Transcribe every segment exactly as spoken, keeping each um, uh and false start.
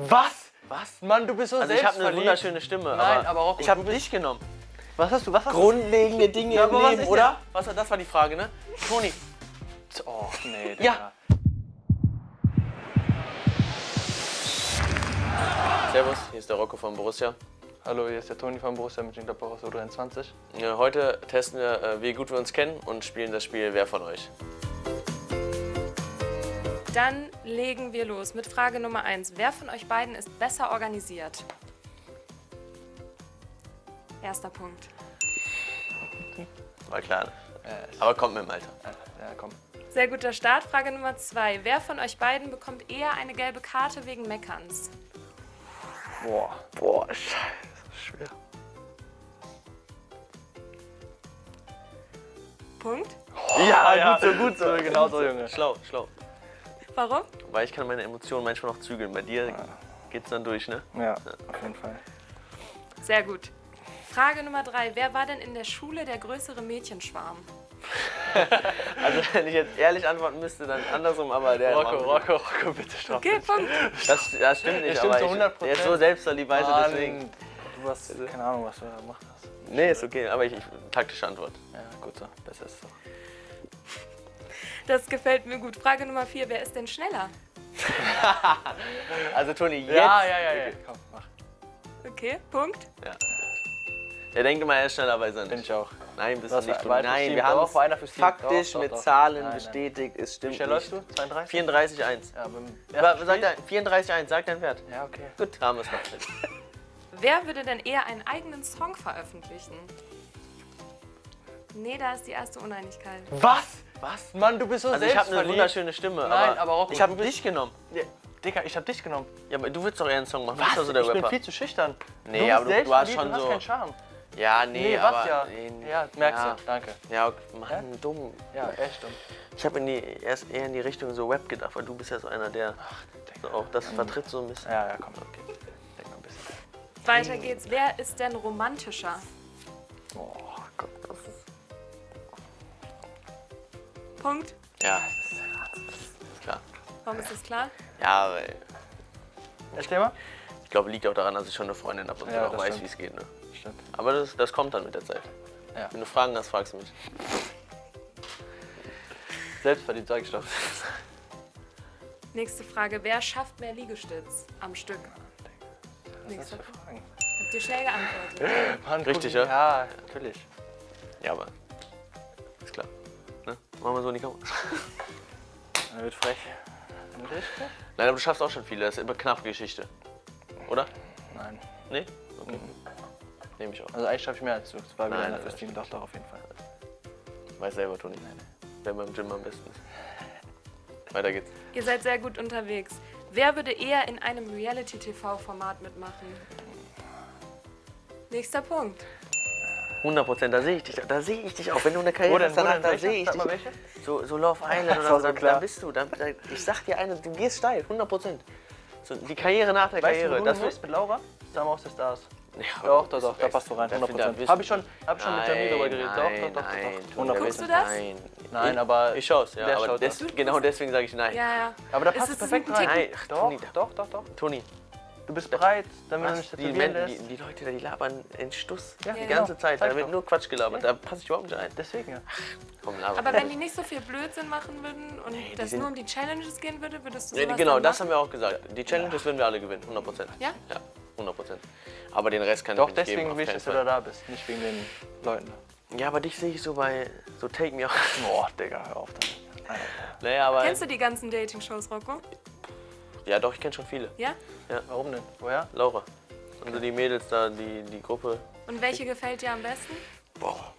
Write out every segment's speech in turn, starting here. Was? Was? Mann, du bist so also selbstverliebt. Ich habe eine wunderschöne Stimme. Nein, aber Rocco, ich habe dich genommen. Was hast du? Was hast Grundlegende du? Dinge ja, im Leben, was oder? Was, das war die Frage, ne? Toni. Oh, nee, Digga. Ja. Servus, hier ist der Rocco von Borussia. Hallo, hier ist der Toni von Borussia mit dem Mönchengladbach aus U dreiundzwanzig. Ja, heute testen wir, wie gut wir uns kennen und spielen das Spiel Wer von euch. Dann legen wir los mit Frage Nummer eins. Wer von euch beiden ist besser organisiert? Erster Punkt. War klar. Aber kommt mit dem Alter. Ja, komm. Sehr guter Start. Frage Nummer zwei. Wer von euch beiden bekommt eher eine gelbe Karte wegen Meckerns? Boah, boah, scheiße, schwer. Punkt? Oh, ja, ja, gut so, gut so. Genau so, Junge. Schlau, schlau. Warum? Weil ich kann meine Emotionen manchmal noch zügeln. Bei dir ah. geht's dann durch, ne? Ja, ja, auf jeden Fall. Sehr gut. Frage Nummer drei. Wer war denn in der Schule der größere Mädchenschwarm? Also wenn ich jetzt ehrlich antworten müsste, dann andersrum, aber der... Rocco, Rocco, Rocco, bitte stopp. Okay, Punkt. Das, das stimmt nicht, das stimmt aber zu hundert Prozent. Ich, der ist so selbstverliebt, weißt du, deswegen... Du hast keine Ahnung, was du da gemacht hast. Nee, ist okay, aber ich, ich taktische Antwort. Ja, gut so, besser ist so. Das gefällt mir gut. Frage Nummer vier, wer ist denn schneller? Also Toni, jetzt... Ja, ja, ja, ja. Okay, komm, mach. Okay, Punkt. Ja. Er denkt immer, er ist schneller, aber ist er nicht. Bin ich auch. Nein, bist du nicht. Nein, wir haben es faktisch mit Zahlen bestätigt, es stimmt nicht. Wie schnell läufst du? zweiunddreißig? vierunddreißig Komma eins. vierunddreißig Komma eins, sag dein Wert. Ja, okay. Gut, haben wir es noch. Wer würde denn eher einen eigenen Song veröffentlichen? Nee, da ist die erste Uneinigkeit. Was? Was? Mann, du bist so selbstverliebt. Also ich habe eine wunderschöne Stimme, Nein, aber Rocco, ich habe dich genommen. Digga, ich hab dich genommen. Ja, aber du willst doch eher einen Song machen. Was? Ich bin viel zu schüchtern. Nee, aber du hast schon so... Du hast keinen Charme. Ja, nee, nee was, aber... Ja, nee, ja merkst ja. du, danke. Ja, okay. Mann, ja? dumm. Ja, echt dumm. Ich habe erst eher in die Richtung so Web gedacht, weil du bist ja so einer, der Ach, so auch das ja. vertritt so ein bisschen. Ja, ja, komm, okay. Denk mal ein bisschen. Weiter geht's. Wer ist denn romantischer? Oh Gott, das ist... Punkt? Ja, das ist klar. Warum ist das klar? Ja, weil... Erzähl mal. Ich glaube, liegt auch daran, dass ich schon eine Freundin habe und ja, auch weiß, wie es geht, ne? Stimmt. Aber das, das kommt dann mit der Zeit. Ja. Wenn du Fragen hast, fragst du mich. Selbstverliebt, sag ich doch. Nächste Frage. Wer schafft mehr Liegestütz am Stück? Ja, Nächste Frage. Habt ihr schnell geantwortet? Mann, richtig, ja? Ja, natürlich. Ja, aber ist klar. Ne? Machen wir so in die Kamera. Dann wird frech. Nein, aber du schaffst auch schon viele. Das ist immer knapp Geschichte. Oder? Nein. Nee? Okay. Mhm. Nehme ich auch. Also eigentlich schaffe ich mehr als du. Das war wieder einer fürs Team, doch, doch, auf jeden Fall. Weiß selber, Toni. Nein. Wer beim Gym am besten ist. Weiter geht's. Ihr seid sehr gut unterwegs. Wer würde eher in einem Reality-T V-Format mitmachen? Nächster Punkt. hundert Prozent, da sehe ich dich. Da sehe ich dich auch. Wenn du eine Karriere hast, danach, da sehe ich dich. So, so Love Island oder so, da bist du. Da, da, ich sag dir eine, du gehst steil, hundert Prozent. So, die Karriere nach der weißt Karriere. Du, das wirst mit Laura, Sommerhaus der Stars. Ja, doch, doch, doch, da passt du rein, hundert Prozent. Habe ich schon, hab schon nein, mit Toni darüber geredet. Nein, doch, doch, doch, doch. Guckst du das? Nein, nein, aber ich schaue es. Ja, aber des, genau deswegen sage ich nein. Ja, ja. Aber da passt es perfekt rein. Nein, ach, doch, Toni, doch, doch, doch. Toni, du bist bereit, damit du nicht tätowieren lässt. Die, die Leute, die labern in Stuss ja, die ja, ganze genau. Zeit. Da wird nur Quatsch gelabert, ja. Da passe ich überhaupt nicht ein. Deswegen, ja. Ach, komm, labern. Aber wenn die nicht so viel Blödsinn machen würden und nee, das nur um die Challenges gehen würde, würdest du sowas machen? Genau, das haben wir auch gesagt. Die Challenges würden wir alle gewinnen, hundert Prozent. Ja? Ja, hundert Prozent. Aber den Rest kann ich nicht geben. Doch, deswegen will ich, dass du da, da bist, nicht wegen den Leuten. Ja, aber dich sehe ich so bei so Take Me Out. Boah, Digga, hör auf damit. Alter. Naja, aber kennst du die ganzen Dating-Shows, Rocco? Ja, doch, ich kenne schon viele. Ja? Ja. Warum denn? Woher? Laura. Okay. Und die Mädels da, die, die Gruppe. Und welche gefällt dir am besten? Boah.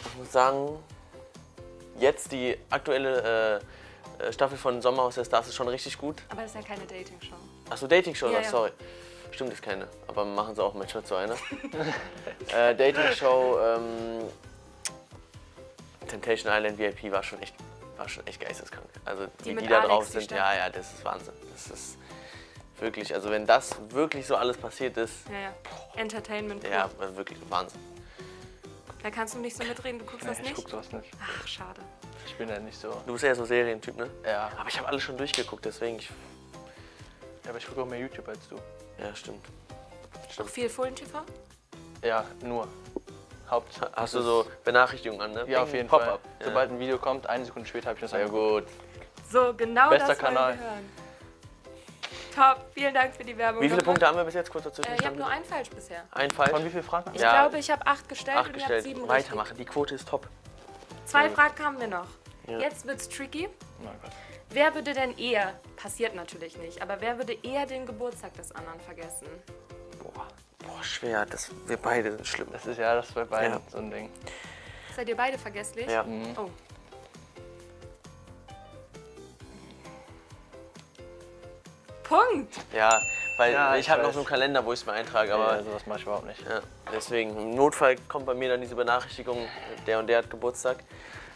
Ich muss sagen, jetzt die aktuelle äh, Staffel von Sommerhaus der Stars ist schon richtig gut. Aber das ist ja keine Dating-Show. Ach so, Dating-Show, ja, ja. sorry. Stimmt, ist keine, aber machen sie auch manchmal zu einer. äh, Dating-Show, ähm, Temptation Island V I P war schon echt, war schon echt geisteskrank. Also die wie die da Alex, drauf sind, ja, ja, das ist Wahnsinn. Das ist wirklich, also wenn das wirklich so alles passiert ist. Ja, ja. Entertainment. Ja, wirklich Wahnsinn. Da kannst du nicht so mitreden, du guckst nee, das nicht? Ich guck sowas nicht. Ach, schade. Ich bin ja nicht so... Du bist ja so Serientyp, ne? Ja. Aber ich habe alles schon durchgeguckt, deswegen... Ich aber ich gucke auch mehr YouTube als du. Ja, stimmt. Stimmt. Auch viel Fohlen-T V? Ja, nur. Haupt Hast du so Benachrichtigungen an, ne? Ja, auf jeden Fall. Ja. Sobald ein Video kommt, eine Sekunde später habe ich das ja, gut. So, genau Bester das Kanal. Top, vielen Dank für die Werbung. Wie viele gemacht. Punkte haben wir bis jetzt? Kurz dazwischen. Äh, ich habe nur einen falsch bisher. Ein falsch? Von wie viele Fragen? Ich ja. glaube, ich habe acht gestellt acht und ich habe sieben Weitermachen, richtig. Die Quote ist top. Zwei ja. Fragen haben wir noch. Ja. Jetzt wird's tricky. Oh mein Gott. Wer würde denn eher, passiert natürlich nicht, aber wer würde eher den Geburtstag des anderen vergessen? Boah, Boah schwer. Das, wir beide sind schlimm. Das ist ja, das ist bei beiden ja. so ein Ding. Seid ihr beide vergesslich? Ja. Mhm. Oh. Punkt. Ja, weil ja, ich, ich habe noch so einen Kalender, wo ich es mir eintrage, aber ja, also das mache ich überhaupt nicht. Ja. Deswegen, im Notfall kommt bei mir dann diese Benachrichtigung, der und der hat Geburtstag.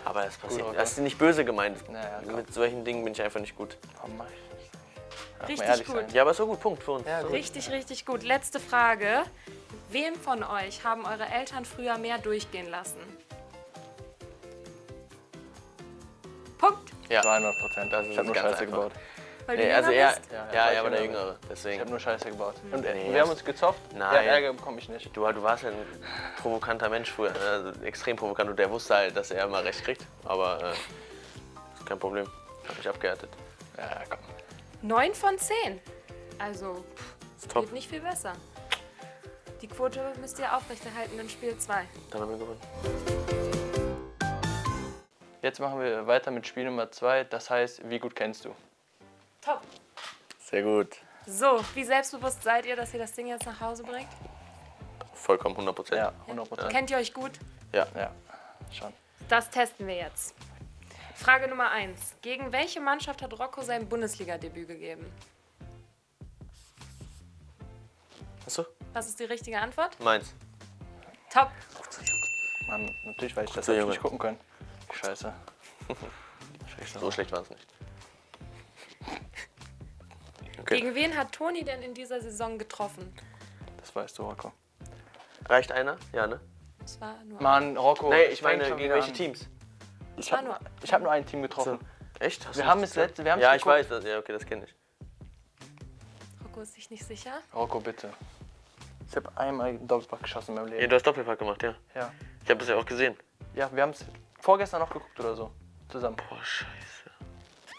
Aber das passiert gut, das ist nicht böse gemeint. Naja, mit solchen Dingen bin ich einfach nicht gut. Warum mach ich das? Richtig gut. Sein. Ja, aber so gut, Punkt für uns. Ja, so richtig, gut. richtig gut. Letzte Frage. Wem von euch haben eure Eltern früher mehr durchgehen lassen? Punkt. Ja, zweihundert Prozent. Also ich habe nur Scheiße gebaut. Weil nee, also er, bist? Ja, ja, ja, aber der Jüngere. Deswegen. Ich habe nur Scheiße gebaut. Mhm. Und nee, wir haben uns gezofft, nein. Der Ärger bekomme ich nicht. Du, du warst ja ein provokanter Mensch früher, also extrem provokant. Und der wusste halt, dass er immer recht kriegt. Aber äh, ist kein Problem, hab mich abgehärtet. Ja, komm. neun von zehn. Also, pff, geht nicht viel besser. Die Quote müsst ihr aufrechterhalten in Spiel zwei. Dann haben wir gewonnen. Jetzt machen wir weiter mit Spiel Nummer zwei. Das heißt, wie gut kennst du? Top. Sehr gut. So, wie selbstbewusst seid ihr, dass ihr das Ding jetzt nach Hause bringt? Vollkommen, hundert Prozent. Ja, hundert Prozent. Ja. Kennt ihr euch gut? Ja, ja, schon. Das testen wir jetzt. Frage Nummer eins. Gegen welche Mannschaft hat Rocco sein Bundesliga-Debüt gegeben? Achso? Was ist die richtige Antwort? Mainz. Top. Mann, natürlich, weil ich das hätte nicht gucken können. Scheiße. So schlecht war es nicht. Okay. Gegen wen hat Toni denn in dieser Saison getroffen? Das weißt du, Rocco. Reicht einer? Ja, ne? Das war nur Mann, Rocco. Nee, ich meine, gegen welche Teams? Ich habe nur, hab nur ein Team getroffen. So. Echt? Hast wir haben das letzte, wir haben Ja, ich geguckt. weiß das. Ja, okay, das kenne ich. Rocco ist sich nicht sicher. Rocco, bitte. Ich habe einmal einen Doppelpack geschossen in meinem Leben. Ja, du hast Doppelpack gemacht, ja. Ja. Ich habe das ja auch gesehen. Ja, wir haben es vorgestern noch geguckt oder so. Zusammen. Boah, Scheiße.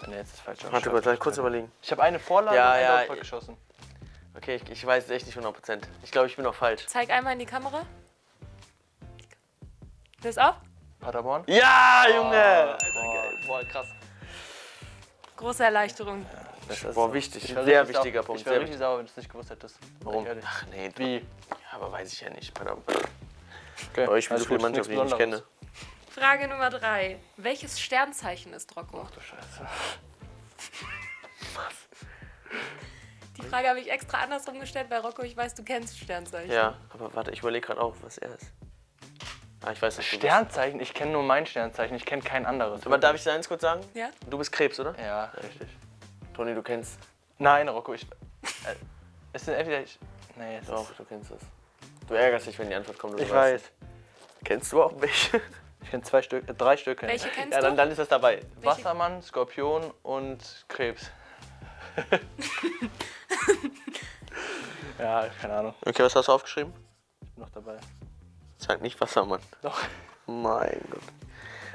Nee, jetzt ist falsch. Warte kurz, kurz überlegen. Ich habe eine Vorlage ja, und einen ja, Doppelpack ich, geschossen. Okay, ich, ich weiß es echt nicht hundert Prozent. Ich glaube, ich bin auch falsch. Zeig einmal in die Kamera. Das auf? Paderborn? Ja, Junge! Oh, Alter, oh. Geil. Boah, krass. Große Erleichterung. Ja, das ist Boah, wichtig. Sehr, sehr wichtiger auf, Punkt. Ich wäre richtig sauer, wenn du es nicht gewusst hättest. Warum? Ach nee, wie? Ja, aber weiß ich ja nicht. Paderborn. Okay. Bei euch spielen so viele Mannschaften, die ich nicht kenne. Frage Nummer drei. Welches Sternzeichen ist Rocco? Ach du Scheiße. Was? Die Frage habe ich extra andersrum gestellt, weil Rocco, ich weiß, du kennst Sternzeichen. Ja, aber warte, ich überlege gerade auch, was er ist. Ah, ich weiß nicht. Sternzeichen? Ich kenne nur mein Sternzeichen, ich kenne kein anderes. Aber darf ich dir eins kurz sagen? Ja. Du bist Krebs, oder? Ja, richtig. Toni, du kennst... Nein, Rocco, ich... Äh, es sind entweder ich... Nee, es Doch, ist... du kennst es. Du ärgerst dich, wenn die Antwort kommt. Oder ich weiß. Kennst du auch welche? Ich kenne zwei Stück, äh, drei Stück. Welche kennst ja, dann, du? Dann ist das dabei. Welche? Wassermann, Skorpion und Krebs. Ja, keine Ahnung. Okay, was hast du aufgeschrieben? Ich bin noch dabei. Sag nicht Wassermann. Doch. Mein Gott.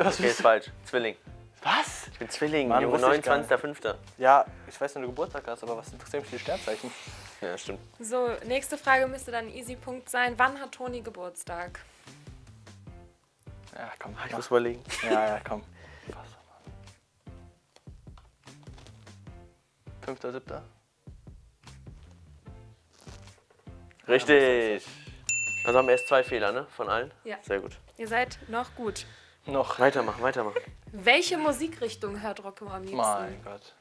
Was okay, ist falsch. Zwilling. Was? Ich bin Zwilling, neunundzwanzigster fünfter Ja, ich weiß, wenn du Geburtstag hast, aber was interessiert mich die Sternzeichen? Ja, stimmt. So, nächste Frage müsste dann ein Easy-Punkt sein. Wann hat Toni Geburtstag? Ja, komm, ich muss überlegen. Ja, ja, komm. Fünfter, siebter. Richtig. Also haben wir erst zwei Fehler, ne? Von allen? Ja. Sehr gut. Ihr seid noch gut. Noch. Weitermachen, weitermachen. Welche Musikrichtung hört Rocco am liebsten? Mein Gott.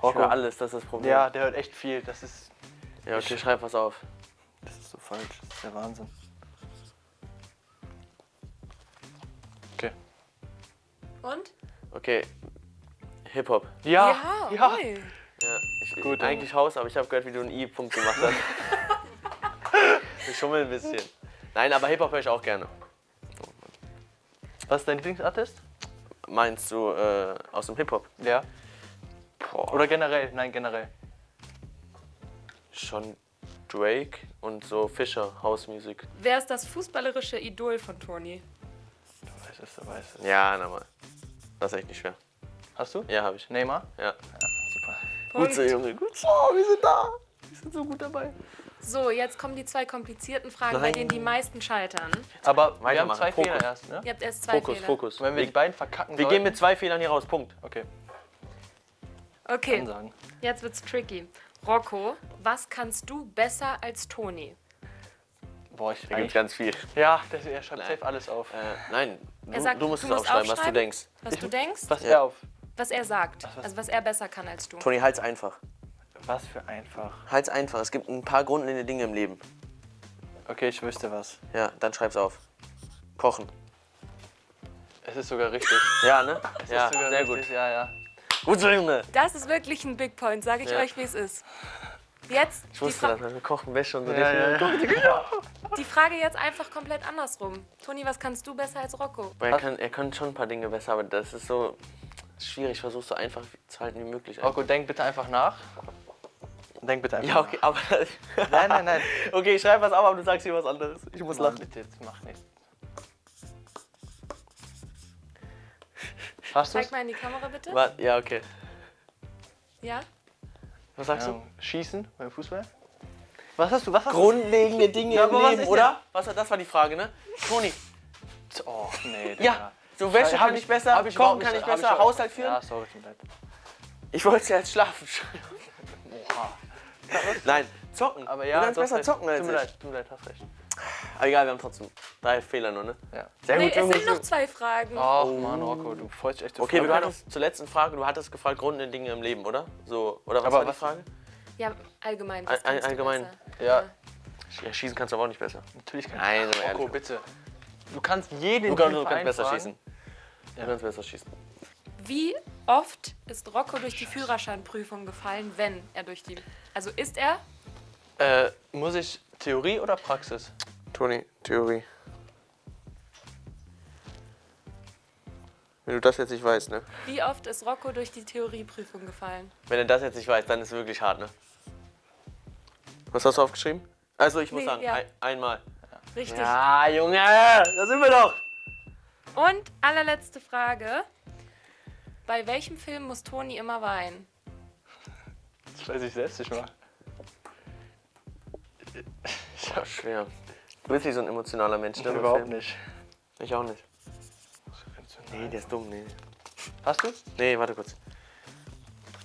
Rocco alles, das ist das Problem. Ja, der hört echt viel. Das ist... Ja, okay, schreib was auf. Das ist so falsch. Das ist der Wahnsinn. Und? Okay, Hip-Hop. Ja, ja, ja. Cool. Ja ich, Gut, ich, eigentlich Haus, aber ich habe gehört, wie du einen I-Punkt gemacht hast. Ich schummel ein bisschen. Nein, aber Hip-Hop höre ich auch gerne. Was ist dein Lieblingsartist? Meinst du äh, aus dem Hip-Hop? Ja. Boah. Oder generell? Nein, generell. Schon Drake und so Fischer, Hausmusik. Wer ist das fußballerische Idol von Toni? Du weißt es, du weißt es. Ja, nochmal. Das ist echt nicht schwer. Hast du? Ja, habe ich. Neymar? Ja. Ja, super. Punkt. Gut so, Junge. Gut so, wir sind da. Wir sind so gut dabei. So, jetzt kommen die zwei komplizierten Fragen, Nein. bei denen die meisten scheitern. Aber wir haben zwei Fokus. Fehler erst, ne? Ihr habt erst zwei Fokus, Fehler. Fokus, Fokus. Wenn wir die beiden verkacken Wir sollten. gehen mit zwei Fehlern hier raus, Punkt. Okay. Okay, Ansagen. Jetzt wird's tricky. Rocco, was kannst du besser als Toni? Boah, ich gibt ganz viel. Ja, das, er schreibt nein. safe alles auf. Äh, nein, du, sagt, du musst es aufschreiben, aufschreiben, was du denkst. Was du denkst? Was ja. er auf. Was er sagt, Ach, was also was er besser kann als du. Toni, halt's einfach. Was für einfach? Halt's einfach, es gibt ein paar grundlegende Dinge im Leben. Okay, ich wüsste was. Ja, dann schreib's auf. Kochen. Es ist sogar richtig. Ja, ne? Es ja, ist sogar sehr richtig. gut. Ja, ja. Gut, Junge. Das ist wirklich ein Big Point, sage ich ja. euch, wie es ist. Jetzt ich wusste das, wir kochen Wäsche und so. Ja, ja, ja. Die Frage jetzt einfach komplett andersrum. Toni, was kannst du besser als Rocco? Er kann, er kann schon ein paar Dinge besser, aber das ist so schwierig. Ich versuche so einfach zu halten wie möglich. Rocco, denk bitte einfach nach. Denk bitte einfach Ja, okay, aber... nein, nein, nein. Okay, ich schreibe was auf, aber du sagst hier was anderes. Ich muss Mann, lachen. Bitte, jetzt mach nichts. Hast du's? Zeig mal in die Kamera, bitte. War, ja, okay. Ja? Was sagst ja. du? Schießen beim Fußball? Was hast du? Was hast Grundlegende du? Dinge ja, im Leben, was oder? Was, das war die Frage, ne? Toni. Oh, nee. Digga. Ja, so Wäsche kann ich besser, hab ich kochen kann ich besser, ich Haushalt führen. Ja, sorry, tut mir leid. Ich wollte ja jetzt schlafen. Oha. Nein, zocken. Aber ja, du kannst besser recht. zocken als ich. Tut mir leid, tut mir leid, hast recht. Aber egal, wir haben trotzdem drei Fehler nur, ne? Ja. Sehr nee, gut, es sind noch zwei Fragen. Ach oh, Mann, Rocco, du freust dich echt. Okay, Frage. du hattest zur letzten Frage, du hattest gefragt, grundlegende Dinge im Leben, oder? So, oder was Aber war was die Frage? Ja, allgemein. Was All, allgemein, ja. ja. Schießen kannst du aber auch nicht besser. Natürlich kannst Nein, du. Nein, Rocco, bitte. Du kannst jeden Tag. Du kannst besser schießen. Ja. Du kannst besser schießen. Wie oft ist Rocco durch die Führerscheinprüfung gefallen, wenn er durch die... Also ist er... Äh, muss ich Theorie oder Praxis? Toni, Theorie. Wenn du das jetzt nicht weißt, ne? Wie oft ist Rocco durch die Theorieprüfung gefallen? Wenn er das jetzt nicht weiß, dann ist es wirklich hart, ne? Was hast du aufgeschrieben? Also ich muss nee, sagen, ja. ein, einmal. Richtig. Ja, Junge, da sind wir doch! Und allerletzte Frage. Bei welchem Film muss Toni immer weinen? Das weiß ich selbst nicht mal. Ist ja schwer. Du bist nicht so ein emotionaler Mensch, ne? Überhaupt Film. nicht. Ich auch nicht. Nee, der ist dumm, nee. Hast du? Nee, warte kurz.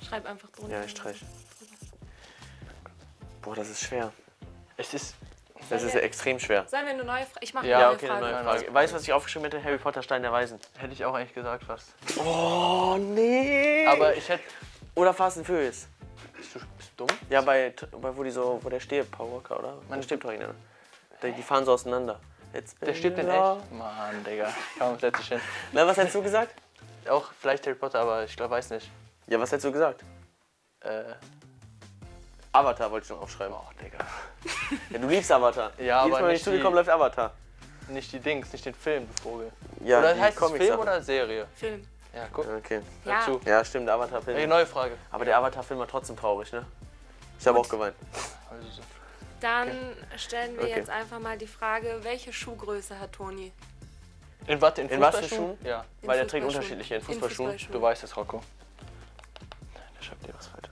Schreib einfach drunter. Ja, ich streich. Boah, das ist schwer. Es ist... Das ist ja extrem schwer. Sollen wir eine neue Frage? Ich mache ja, eine, okay, eine neue Frage. Frage. Weißt du, was ich aufgeschrieben hätte? Harry Potter, Stein der Weisen. Hätte ich auch eigentlich gesagt fast. Oh, nee. Aber ich hätte... Oder Fast and Furious. Bist du, bist du dumm? Ja, bei, bei wo, die so, wo der stirbt, Paul Walker, oder? Man stirbt doch ineinander. Die, die fahren so auseinander. Jetzt der stirbt denn echt? Mann, Digga. Komm, setz dich hin. Na, was hättest du gesagt? Auch vielleicht Harry Potter, aber ich glaube, weiß nicht. Ja, was hättest du gesagt? Äh... Avatar wollte ich noch aufschreiben. Oh, Digga. Ja, du liebst Avatar. Ja, aber Mal, wenn ich zu dir komme, läuft Avatar. Nicht die Dings, nicht den Film, du Vogel. Ja, oder heißt es Film oder Serie? Film. Ja, guck. Okay. Ja, zu. ja stimmt, der Avatar-Film. Eine neue Frage. Aber der Avatar-Film war trotzdem traurig, ne? Ich habe auch geweint. Also so. Dann okay. stellen wir okay. jetzt einfach mal die Frage, welche Schuhgröße hat Toni? In was? In, in was für Schuhen? Ja, in weil er trägt unterschiedliche. In Fußballschuhen. Fußball du weißt es, Rocco. Nein, da schreibt dir was weiter.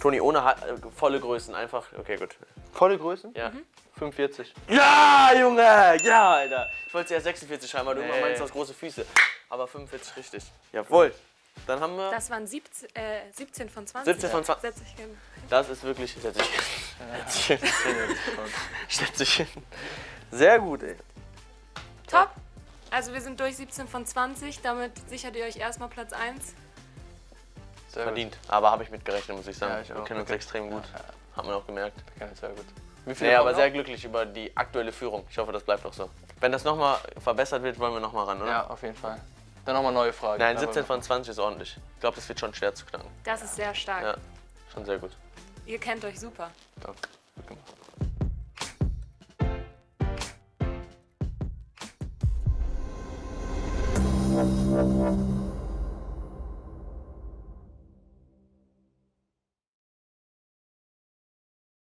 Toni, ohne ha volle Größen, einfach, okay, gut. Volle Größen? Ja. Mhm. fünfundvierzig. Ja, Junge! Ja, Alter! Ich wollte ja sechsundvierzig schreiben, weil nee. du immer meinst, du hast große Füße. Aber fünfundvierzig richtig. Jawohl. Dann haben wir... Das waren siebzehn, äh, siebzehn von zwanzig. siebzehn von zwanzig. Setz dich hin. Das ist wirklich... Setz dich hin. Ja. Setz dich hin. Sehr gut, ey. Top! Also wir sind durch siebzehn von zwanzig, damit sichert ihr euch erstmal Platz eins. Sehr Verdient, gut. aber habe ich mitgerechnet, muss ich sagen. Ja, ich wir kennen uns okay. extrem gut, ja, ja. hat man auch gemerkt. Wir kennen uns sehr gut. Wie viele nee, aber noch? sehr glücklich über die aktuelle Führung. Ich hoffe, das bleibt auch so. Wenn das nochmal verbessert wird, wollen wir nochmal ran, oder? Ja, auf jeden Fall. Dann nochmal neue Fragen. Nein, siebzehn von zwanzig ist ordentlich. Ich glaube, das wird schon schwer zu knacken. Das ja. ist sehr stark. Ja, schon sehr gut. Ihr kennt euch super. Top. Gut gemacht. Ja.